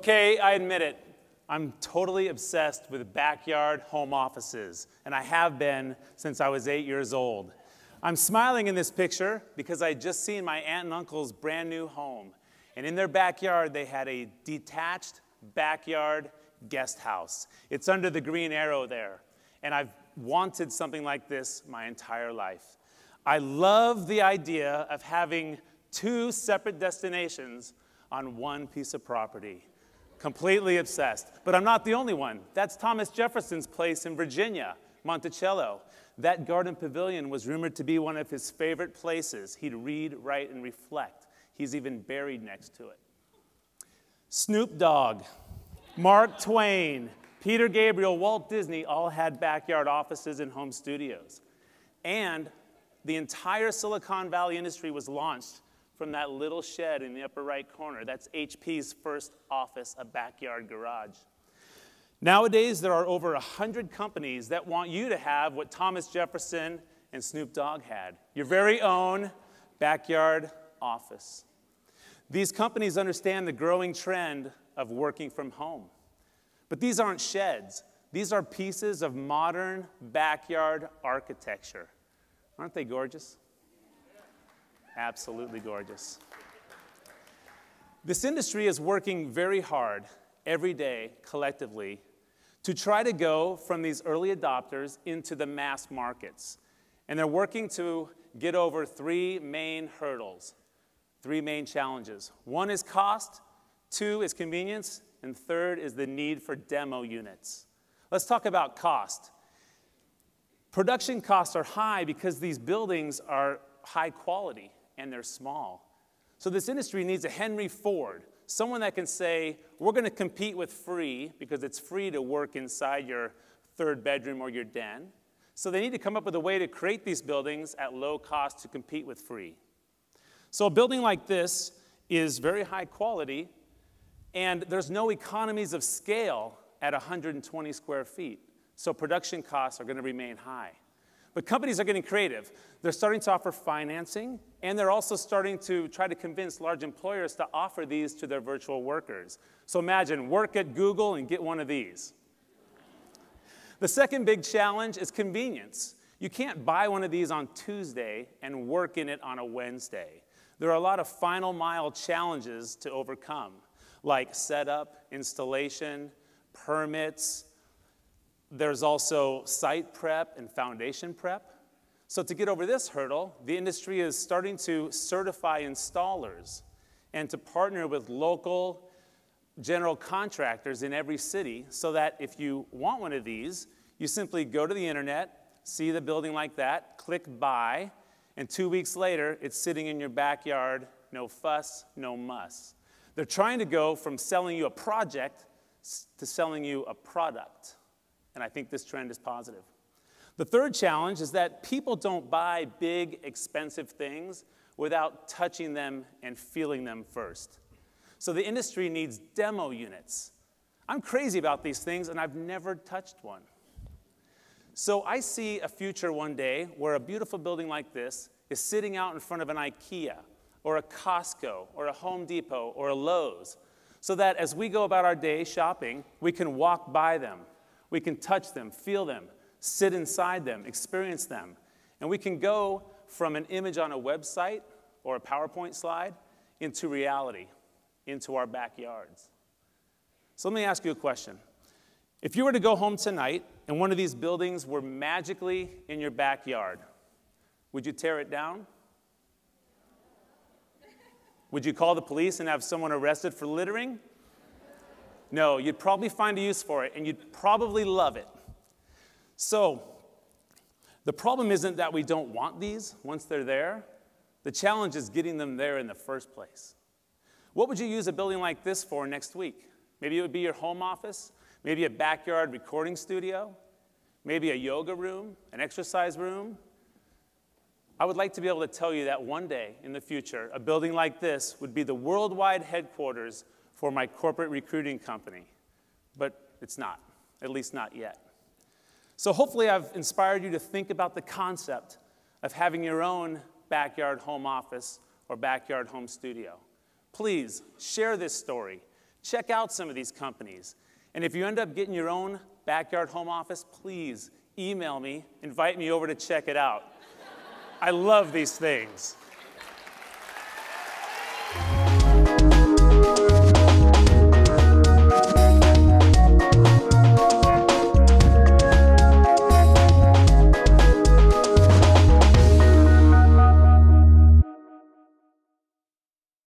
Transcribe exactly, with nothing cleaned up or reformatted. Okay, I admit it. I'm totally obsessed with backyard home offices, and I have been since I was eight years old. I'm smiling in this picture because I had just seen my aunt and uncle's brand new home, and in their backyard they had a detached backyard guest house. It's under the green arrow there, and I've wanted something like this my entire life. I love the idea of having two separate destinations on one piece of property. Completely obsessed. But I'm not the only one. That's Thomas Jefferson's place in Virginia, Monticello. That garden pavilion was rumored to be one of his favorite places. He'd read, write, and reflect. He's even buried next to it. Snoop Dogg, Mark Twain, Peter Gabriel, Walt Disney all had backyard offices and home studios. And the entire Silicon Valley industry was launched from that little shed in the upper right corner. That's H P's first office, a backyard garage. Nowadays, there are over one hundred companies that want you to have what Thomas Jefferson and Snoop Dogg had, your very own backyard office. These companies understand the growing trend of working from home. But these aren't sheds. These are pieces of modern backyard architecture. Aren't they gorgeous? Absolutely gorgeous. This industry is working very hard every day collectively to try to go from these early adopters into the mass markets. And they're working to get over three main hurdles, three main challenges. One is cost, two is convenience, and third is the need for demo units. Let's talk about cost. Production costs are high because these buildings are high quality and they're small. So this industry needs a Henry Ford, someone that can say, we're going to compete with free because it's free to work inside your third bedroom or your den. So they need to come up with a way to create these buildings at low cost to compete with free. So a building like this is very high quality, and there's no economies of scale at one hundred twenty square feet. So production costs are going to remain high. But companies are getting creative. They're starting to offer financing, and they're also starting to try to convince large employers to offer these to their virtual workers. So imagine, work at Google and get one of these. The second big challenge is convenience. You can't buy one of these on Tuesday and work in it on a Wednesday. There are a lot of final mile challenges to overcome, like setup, installation, permits. There's also site prep and foundation prep. So to get over this hurdle, the industry is starting to certify installers and to partner with local general contractors in every city so that if you want one of these, you simply go to the internet, see the building like that, click buy, and two weeks later, it's sitting in your backyard, no fuss, no muss. They're trying to go from selling you a project to selling you a product. And I think this trend is positive. The third challenge is that people don't buy big, expensive things without touching them and feeling them first. So the industry needs demo units. I'm crazy about these things, and I've never touched one. So I see a future one day where a beautiful building like this is sitting out in front of an IKEA, or a Costco, or a Home Depot, or a Lowe's, so that as we go about our day shopping, we can walk by them. We can touch them, feel them, sit inside them, experience them. And we can go from an image on a website or a PowerPoint slide into reality, into our backyards. So let me ask you a question. If you were to go home tonight and one of these buildings were magically in your backyard, would you tear it down? Would you call the police and have someone arrested for littering? No, you'd probably find a use for it, and you'd probably love it. So the problem isn't that we don't want these once they're there. The challenge is getting them there in the first place. What would you use a building like this for next week? Maybe it would be your home office, maybe a backyard recording studio, maybe a yoga room, an exercise room. I would like to be able to tell you that one day in the future, a building like this would be the worldwide headquarters for my corporate recruiting company, but it's not, at least not yet. So hopefully I've inspired you to think about the concept of having your own backyard home office or backyard home studio. Please share this story. Check out some of these companies. And if you end up getting your own backyard home office, please email me, invite me over to check it out. I love these things.